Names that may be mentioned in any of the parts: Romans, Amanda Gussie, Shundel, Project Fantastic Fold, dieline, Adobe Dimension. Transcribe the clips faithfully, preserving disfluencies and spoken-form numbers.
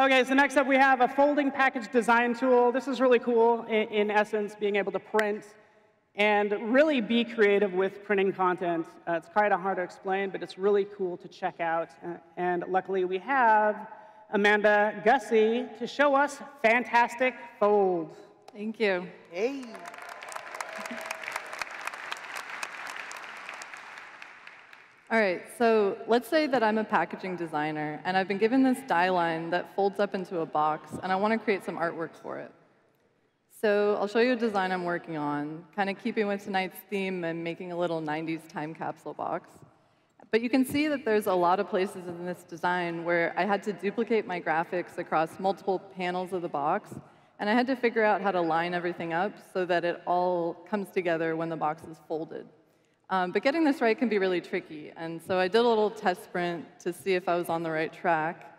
Okay, so next up we have a folding package design tool. This is really cool, in, in essence, being able to print and really be creative with printing content. Uh, it's kind of hard to explain, but it's really cool to check out. Uh, and luckily, we have Amanda Gussie to show us Fantastic Fold. Thank you. Hey. All right, so let's say that I'm a packaging designer, and I've been given this die line that folds up into a box, and I want to create some artwork for it. So I'll show you a design I'm working on, kind of keeping with tonight's theme and making a little nineties time capsule box. But you can see that there's a lot of places in this design where I had to duplicate my graphics across multiple panels of the box, and I had to figure out how to line everything up so that it all comes together when the box is folded. Um, but getting this right can be really tricky, and so I did a little test sprint to see if I was on the right track.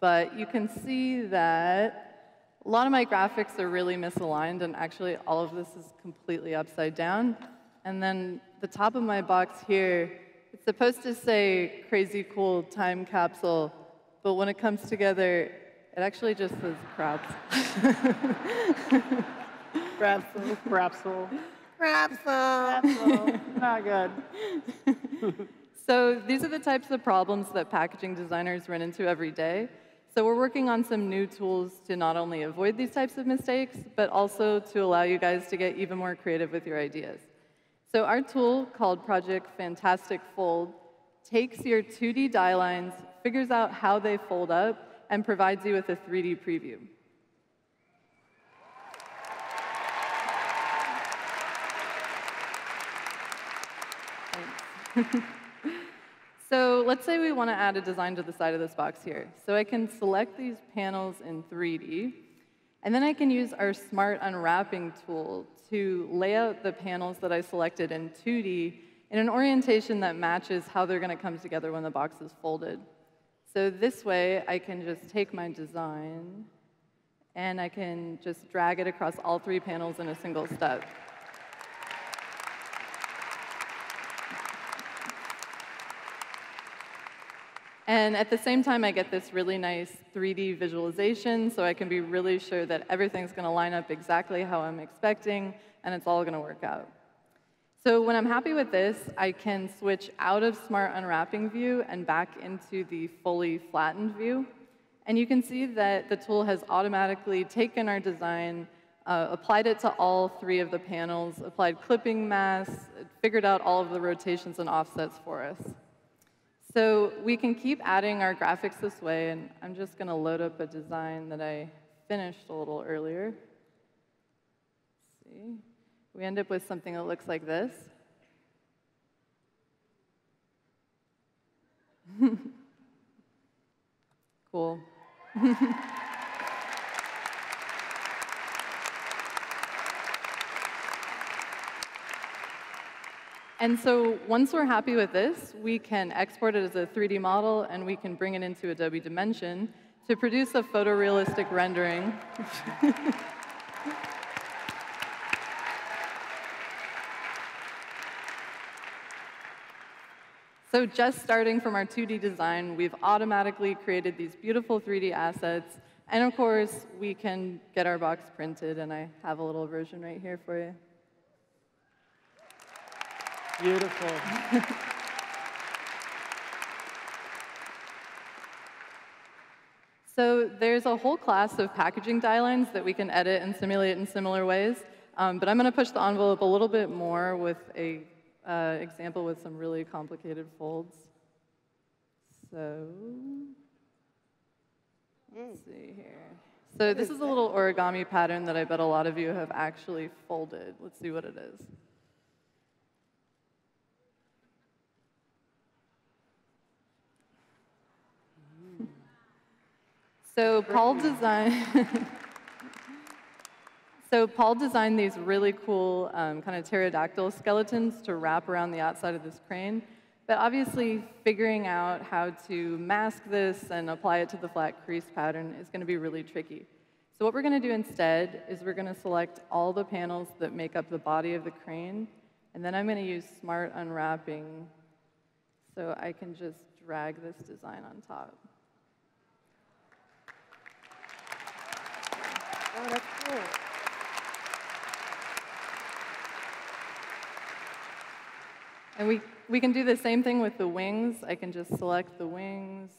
But you can see that a lot of my graphics are really misaligned, and actually all of this is completely upside down. And then the top of my box here, it's supposed to say crazy cool time capsule, but when it comes together, it actually just says craps. Crapsule, crapsule. Crapsule. Not good. So these are the types of problems that packaging designers run into every day. So we're working on some new tools to not only avoid these types of mistakes, but also to allow you guys to get even more creative with your ideas. So our tool, called Project Fantastic Fold, takes your two D die lines, figures out how they fold up, and provides you with a three D preview. So let's say we want to add a design to the side of this box here. So I can select these panels in three D, and then I can use our Smart Unwrapping tool to lay out the panels that I selected in two D in an orientation that matches how they're going to come together when the box is folded. So this way, I can just take my design, and I can just drag it across all three panels in a single step. And at the same time, I get this really nice three D visualization, so I can be really sure that everything's going to line up exactly how I'm expecting, and it's all going to work out. So when I'm happy with this, I can switch out of Smart Unwrapping view and back into the fully flattened view. And you can see that the tool has automatically taken our design, uh, applied it to all three of the panels, applied clipping mass, figured out all of the rotations and offsets for us. So we can keep adding our graphics this way, and I'm just going to load up a design that I finished a little earlier. Let's see, we end up with something that looks like this. Cool. And so once we're happy with this, we can export it as a three D model, and we can bring it into Adobe Dimension to produce a photorealistic rendering. So just starting from our two D design, we've automatically created these beautiful three D assets. And of course, we can get our box printed, and I have a little version right here for you. Beautiful. So there's a whole class of packaging die lines that we can edit and simulate in similar ways. Um, but I'm going to push the envelope a little bit more with an uh, example with some really complicated folds. So let's see here. So this is a little origami pattern that I bet a lot of you have actually folded. Let's see what it is. So Paul designed. So Paul designed these really cool um, kind of pterodactyl skeletons to wrap around the outside of this crane. But obviously, figuring out how to mask this and apply it to the flat crease pattern is going to be really tricky. So what we're going to do instead is we're going to select all the panels that make up the body of the crane, and then I'm going to use Smart Unwrapping, so I can just drag this design on top. Oh, that's cool. And we, we can do the same thing with the wings. I can just select the wings,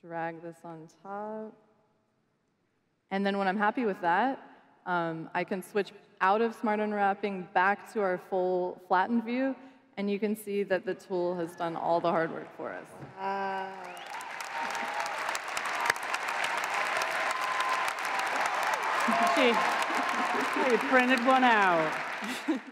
drag this on top. And then when I'm happy with that, um, I can switch out of Smart Unwrapping back to our full flattened view, and you can see that the tool has done all the hard work for us. Wow. She, she printed one out.